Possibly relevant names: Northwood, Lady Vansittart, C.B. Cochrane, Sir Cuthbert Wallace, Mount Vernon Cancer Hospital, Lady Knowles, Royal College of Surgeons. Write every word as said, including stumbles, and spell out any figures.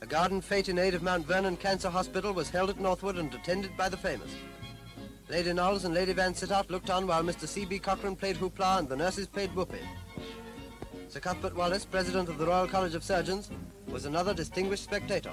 A garden fête in aid of Mount Vernon Cancer Hospital was held at Northwood and attended by the famous. Lady Knowles and Lady Vansittart looked on while Mister C B Cochrane played hoopla and the nurses played whoopee. Sir Cuthbert Wallace, President of the Royal College of Surgeons, was another distinguished spectator.